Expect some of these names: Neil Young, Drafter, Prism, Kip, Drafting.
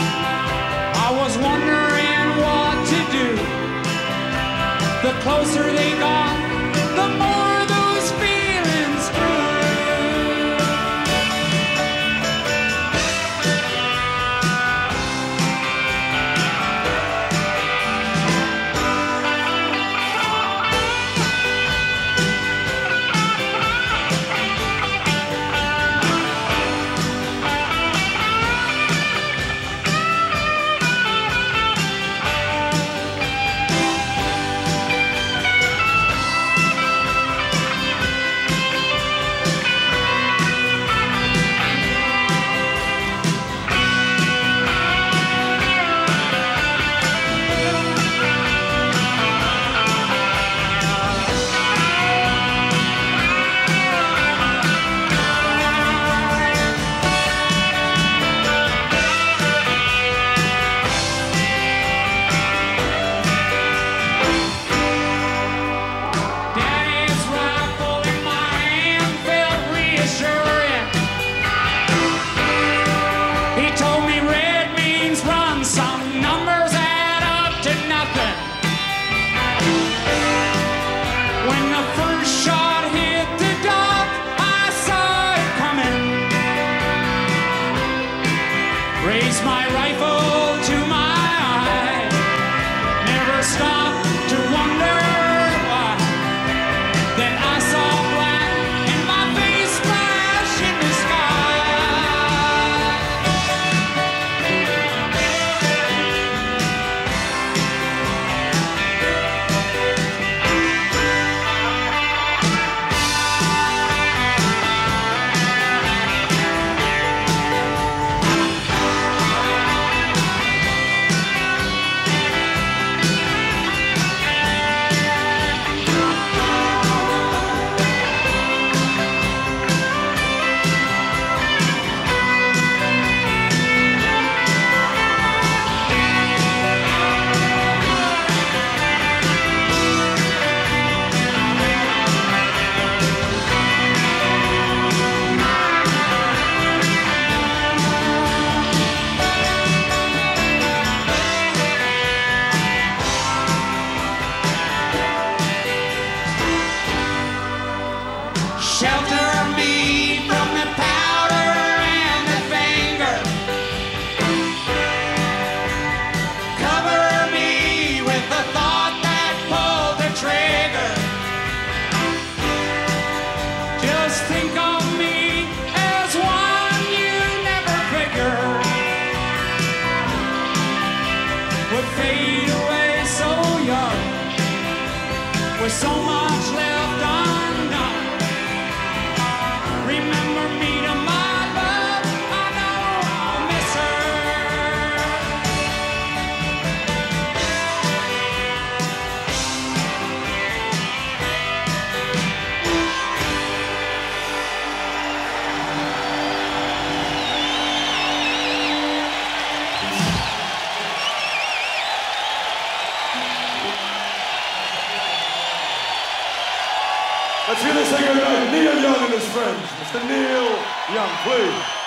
I was wondering what to do. The closer they got, the more those feelings grew. Raise my rifle to my eye, never stop to wonder why. Then I saw black and my face flash in the sky. Shelter me from the powder and the finger. Cover me with the thought that pulled the trigger. Just think of me as one you never figured would fade away so young, with so much left undone. Remember me to my love, I know I'll miss her. Let's hear this singer, Neil Young and his friends. Mr. Neil Young, please.